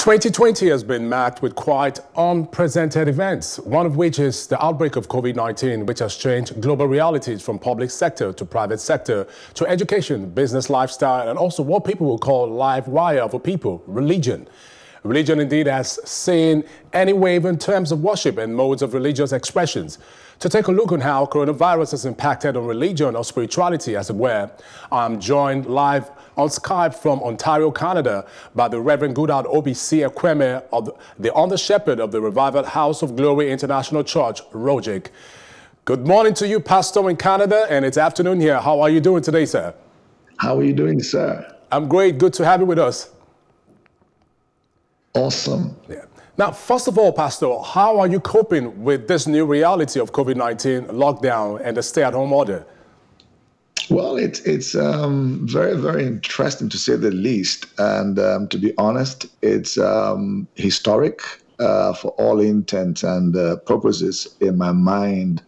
2020 has been marked with quite unprecedented events, one of which is the outbreak of COVID-19, which has changed global realities from public sector to private sector to education, business lifestyle, and also what people will call live wire for people, religion. Religion indeed has seen any wave in terms of worship and modes of religious expressions. To take a look on how coronavirus has impacted on religion or spirituality, as it were, I'm joined live on Skype from Ontario, Canada, by the Reverend Goodheart Obi C. Ekwueme, the Under Shepherd of the Revival House of Glory International Church, Rojek. Good morning to you, Pastor, in Canada, and it's afternoon here. How are you doing today, sir? How are you doing, sir? I'm great. Good to have you with us. Awesome. Yeah. Now, first of all, Pastor, how are you coping with this new reality of COVID-19 lockdown and the stay-at-home order? Well, it's very, very interesting, to say the least. And to be honest, it's historic for all intents and purposes. In my mind,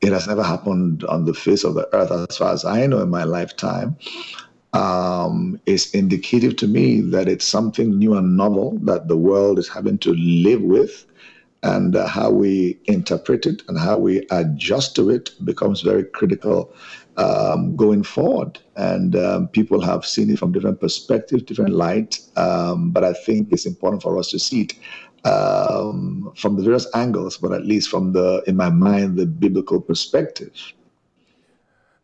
it has never happened on the face of the earth, as far as I know, in my lifetime. It's indicative to me that it's something new and novel that the world is having to live with, and how we interpret it and how we adjust to it becomes very critical going forward. And people have seen it from different perspectives, different lights, but I think it's important for us to see it from the various angles, but at least from the, in my mind, the biblical perspective.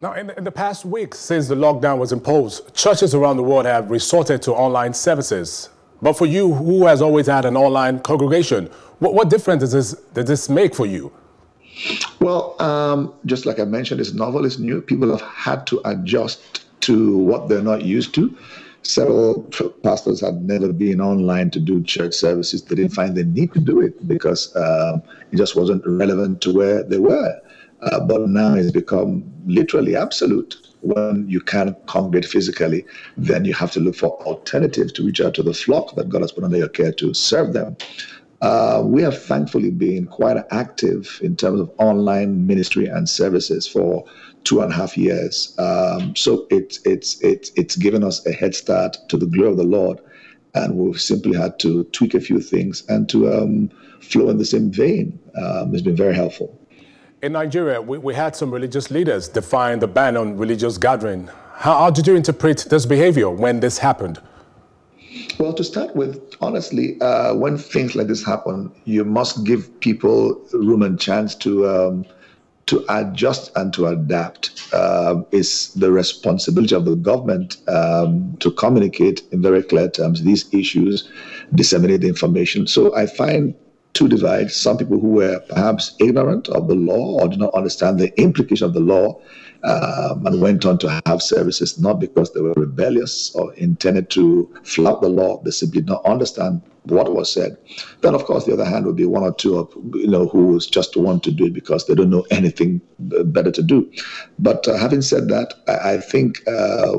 Now, in the past week since the lockdown was imposed, churches around the world have resorted to online services. But for you, who has always had an online congregation, what difference does this make for you? Well, just like I mentioned, it's novel, it's new. People have had to adjust to what they're not used to. Several pastors had never been online to do church services. They didn't find the need to do it because it just wasn't relevant to where they were. But now it's become literally absolute. When you can't congregate physically, then you have to look for alternatives to reach out to the flock that God has put under your care to serve them. We have thankfully been quite active in terms of online ministry and services for 2.5 years. So it's given us a head start to the glory of the Lord. And we've simply had to tweak a few things and to flow in the same vein. It's been very helpful. In Nigeria, we had some religious leaders define the ban on religious gathering. How did you interpret this behavior when this happened? Well, to start with, honestly, when things like this happen, you must give people room and chance to adjust and to adapt. It's the responsibility of the government to communicate in very clear terms these issues, disseminate the information. So I find two divides: some people who were perhaps ignorant of the law or did not understand the implication of the law and went on to have services not because they were rebellious or intended to flout the law. They simply did not understand what was said. Then, of course, the other hand would be one or two of, who just want to do it because they don't know anything better to do. But having said that, I think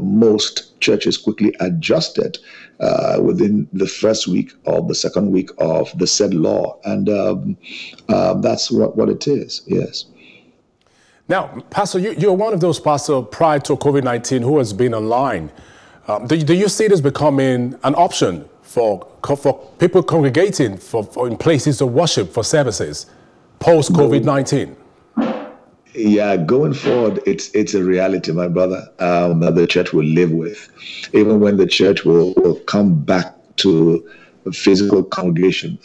most churches quickly adjusted within the first week or the second week of the said law. And that's what it is, yes. Now, Pastor, you're one of those pastors prior to COVID-19 who has been online. Do you see this becoming an option for people congregating in places of worship for services post COVID-19? Yeah, going forward, it's a reality, my brother, that the church will live with. Even when the church will come back to physical congregation,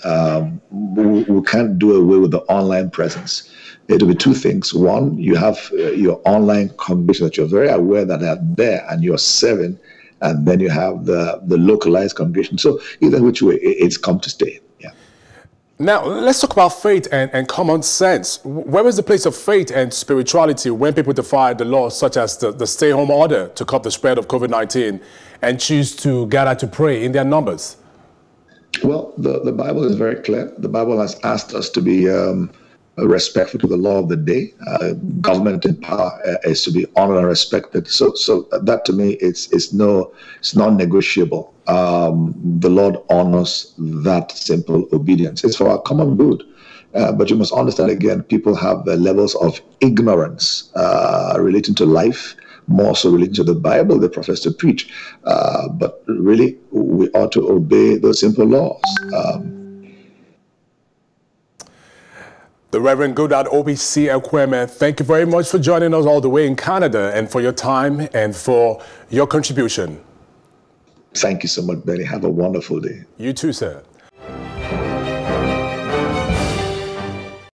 we can't do away with the online presence. It'll be two things. One, you have your online congregation that you're very aware that are there and you're serving. And then you have the localized congregation. So either which way, it's come to stay. Yeah. Now, let's talk about faith and common sense. Where is the place of faith and spirituality when people defy the laws, such as the stay-home order to curb the spread of COVID-19 and choose to gather to pray in their numbers? Well, the Bible is very clear. The Bible has asked us to be respectful to the law of the day. Government in power is to be honored and respected. So that to me, it's non-negotiable. The Lord honors that simple obedience. It's for our common good. But you must understand, again, people have levels of ignorance relating to life, more so relating to the Bible, the prophets to preach. But really, we ought to obey those simple laws. The Reverend Goodheart Obi C. Ekwueme, thank you very much for joining us all the way in Canada and for your time and for your contribution. Thank you so much, Benny. Have a wonderful day. You too, sir.